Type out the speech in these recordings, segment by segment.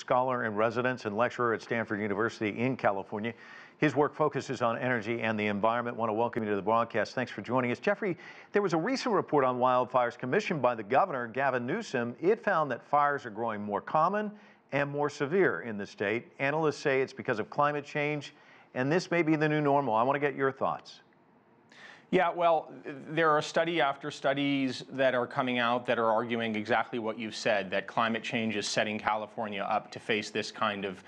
Scholar in residence and lecturer at Stanford University in California. His work focuses on energy and the environment. I want to welcome you to the broadcast. Thanks for joining us. Jeffrey, there was a recent report on wildfires commissioned by the governor, Gavin Newsom. It found that fires are growing more common and more severe in the state. Analysts say it's because of climate change, and this may be the new normal. I want to get your thoughts. Yeah, well, there are study after studies that are coming out that are arguing exactly what you've said, that climate change is setting California up to face this kind of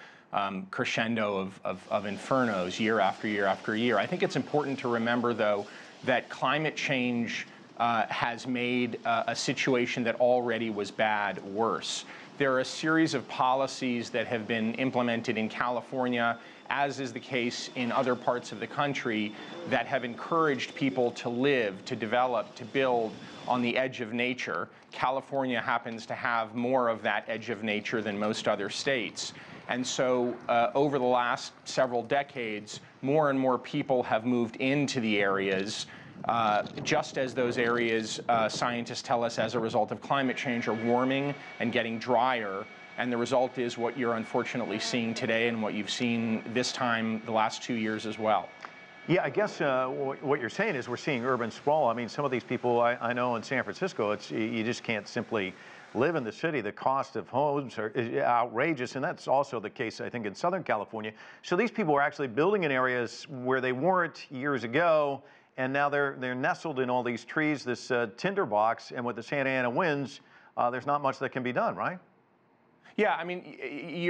crescendo of infernos year after year after year. I think it's important to remember, though, that climate change has made a situation that already was bad worse. There are a series of policies that have been implemented in California, as is the case in other parts of the country, that have encouraged people to live, to develop, to build on the edge of nature. California happens to have more of that edge of nature than most other states. And so over the last several decades, more and more people have moved into the areas, just as those areas, scientists tell us, as a result of climate change, are warming and getting drier. And the result is what you're unfortunately seeing today and what you've seen this time the last 2 years as well. Yeah, I guess what you're saying is we're seeing urban sprawl. I mean, some of these people I know in San Francisco, you just can't simply live in the city. The cost of homes is outrageous, and that's also the case, I think, in Southern California. So these people are actually building in areas where they weren't years ago, and now they're nestled in all these trees, this tinderbox, and with the Santa Ana winds, there's not much that can be done, right? Yeah, I mean,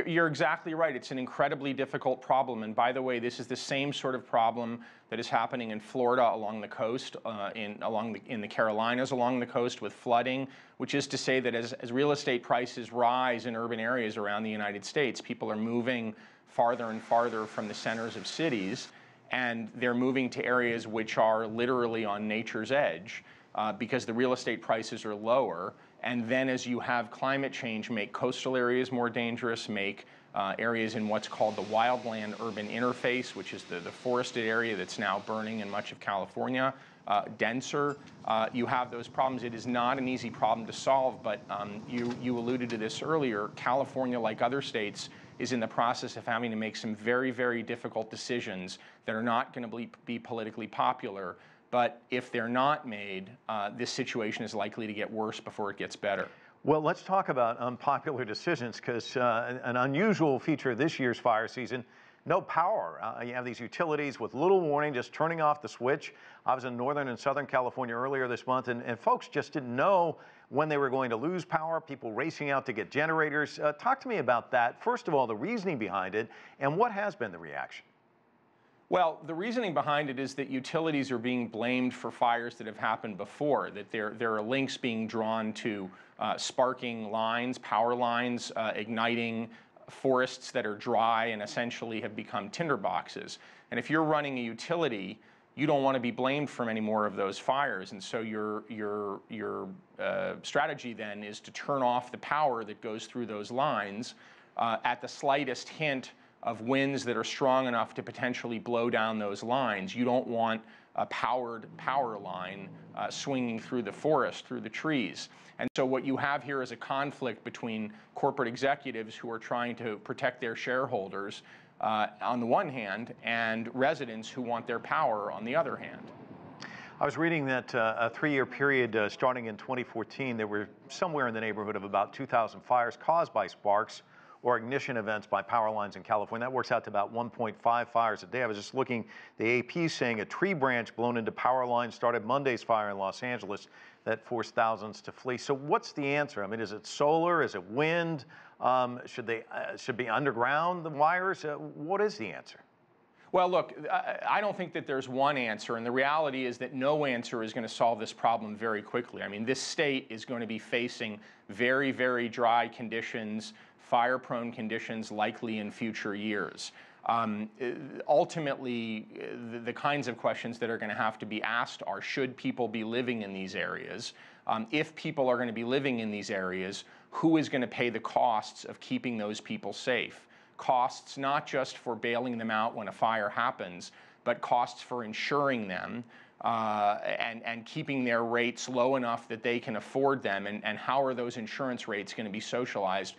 you're exactly right. It's an incredibly difficult problem. And by the way, this is the same sort of problem that is happening in Florida along the coast, in the Carolinas along the coast with flooding, which is to say that as real estate prices rise in urban areas around the United States, people are moving farther and farther from the centers of cities, and they're moving to areas which are literally on nature's edge because the real estate prices are lower. And then as you have climate change make coastal areas more dangerous, make areas in what's called the wildland urban interface, which is the forested area that's now burning in much of California, denser, you have those problems. It is not an easy problem to solve, but you alluded to this earlier. California, like other states, is in the process of having to make some very, very difficult decisions that are not going to be politically popular. But if they're not made, this situation is likely to get worse before it gets better. Well, let's talk about unpopular decisions, because an unusual feature of this year's fire season, no power. You have these utilities with little warning, just turning off the switch. I was in Northern and Southern California earlier this month, and folks just didn't know when they were going to lose power, people racing out to get generators. Talk to me about that. First of all, the reasoning behind it, and what has been the reaction? Well, the reasoning behind it is that utilities are being blamed for fires that have happened before, that there are links being drawn to sparking lines, power lines, igniting forests that are dry and essentially have become tinderboxes. And if you're running a utility, you don't want to be blamed for any more of those fires. And so your strategy then is to turn off the power that goes through those lines at the slightest hint of winds that are strong enough to potentially blow down those lines. You don't want a powered power line swinging through the forest, through the trees. And so what you have here is a conflict between corporate executives who are trying to protect their shareholders on the one hand, and residents who want their power on the other hand. I was reading that a three-year period starting in 2014, there were somewhere in the neighborhood of about 2,000 fires caused by sparks or ignition events by power lines in California. That works out to about 1.5 fires a day. I was just looking, the AP saying a tree branch blown into power lines started Monday's fire in Los Angeles that forced thousands to flee. So what's the answer? I mean, is it solar? Is it wind? Should be underground, the wires? What is the answer? Well, look, I don't think that there's one answer, and the reality is that no answer is going to solve this problem very quickly. I mean, this state is going to be facing very, very dry conditions, fire-prone conditions likely in future years. Ultimately, the kinds of questions that are going to have to be asked are, should people be living in these areas? If people are going to be living in these areas, who is going to pay the costs of keeping those people safe? Costs not just for bailing them out when a fire happens, but costs for insuring them and keeping their rates low enough that they can afford them, and how are those insurance rates going to be socialized?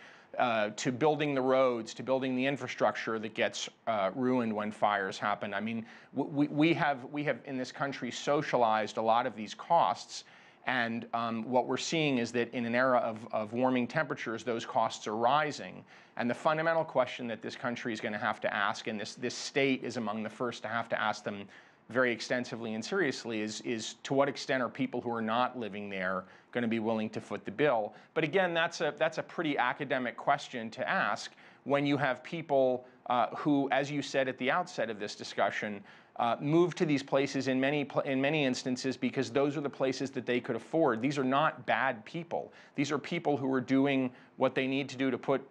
to building the roads, to building the infrastructure that gets ruined when fires happen. I mean, we have in this country socialized a lot of these costs, and what we're seeing is that in an era of warming temperatures, those costs are rising. And the fundamental question that this country is going to have to ask, and this state is among the first to have to ask them very extensively and seriously, is to what extent are people who are not living there going to be willing to foot the bill? But again, that's a pretty academic question to ask when you have people who, as you said at the outset of this discussion, move to these places in many instances because those are the places that they could afford. These are not bad people. These are people who are doing what they need to do to put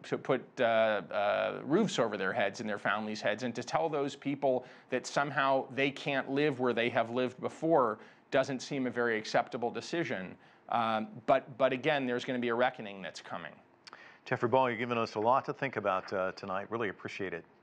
roofs over their heads and their families' heads. And to tell those people that somehow they can't live where they have lived before doesn't seem a very acceptable decision. But again, there's going to be a reckoning that's coming. Jeffrey Ball, you've given us a lot to think about tonight. Really appreciate it.